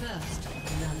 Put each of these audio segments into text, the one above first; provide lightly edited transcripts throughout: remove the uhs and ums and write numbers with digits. First, none.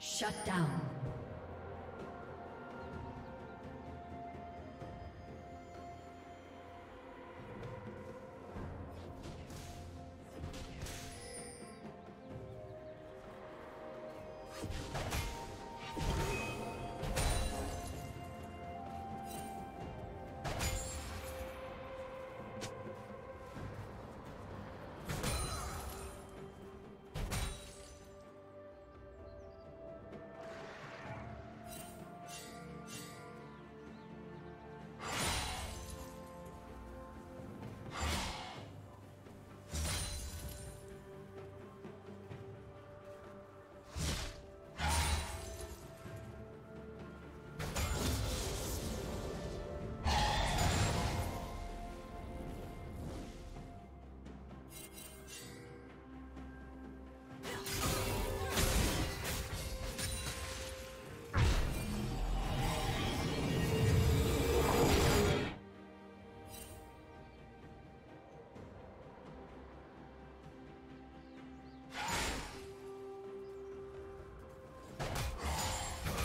Shut down.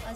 A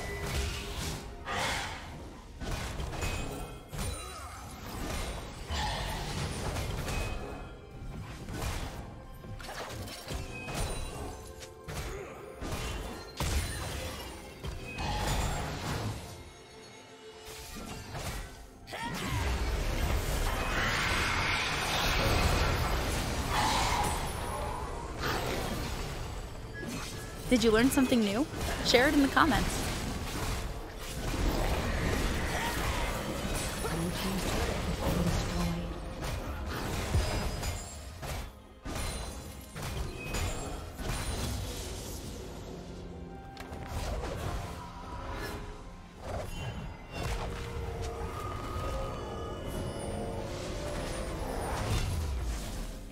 Did you learn something new? Share it in the comments.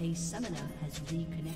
A summoner has reconnected.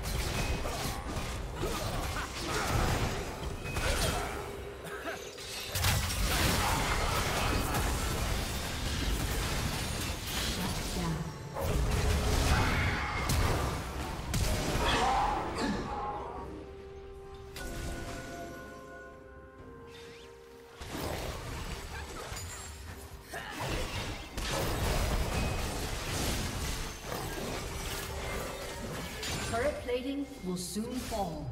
Plating will soon fall.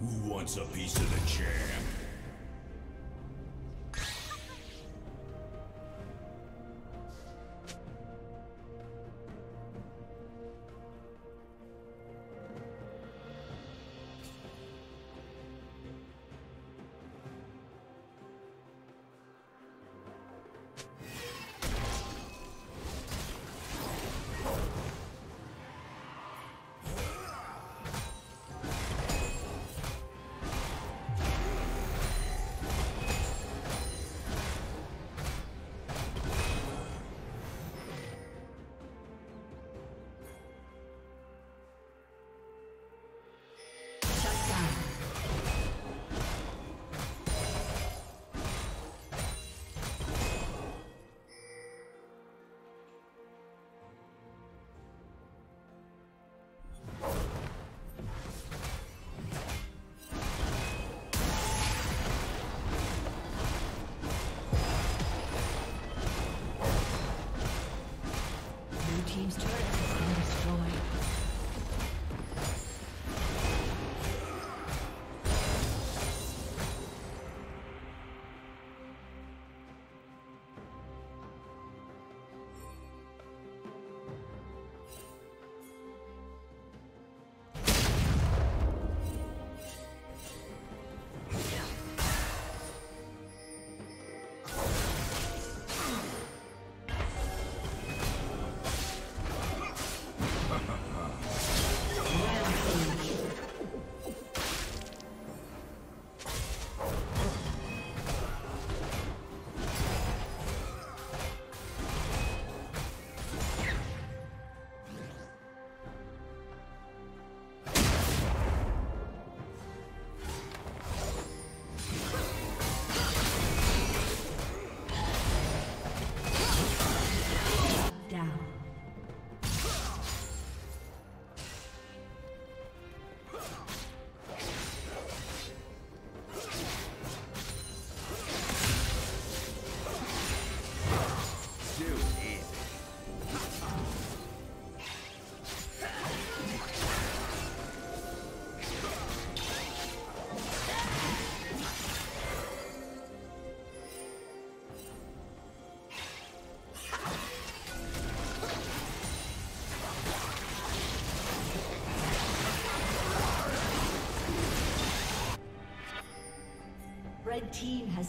Who wants a piece of the jam? team has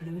Blue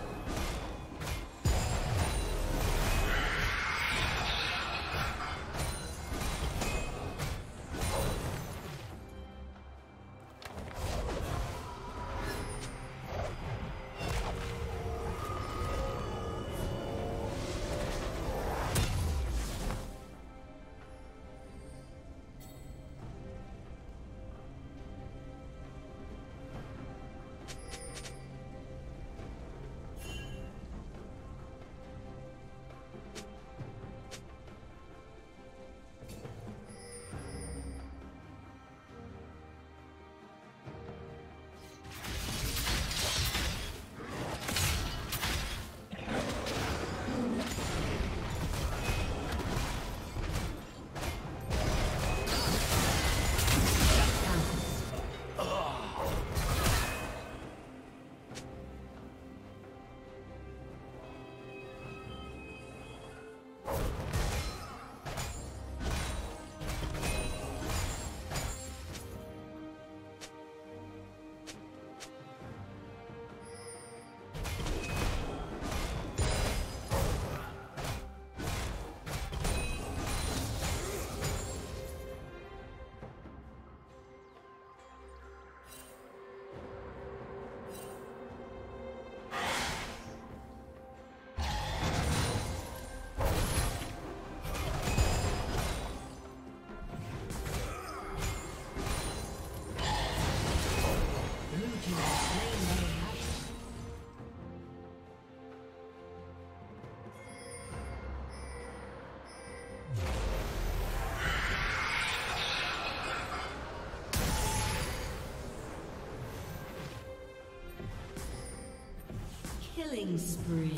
Killing spree.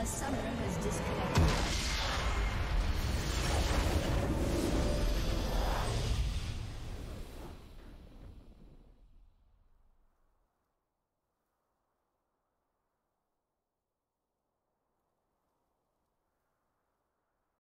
A summoner has disconnected.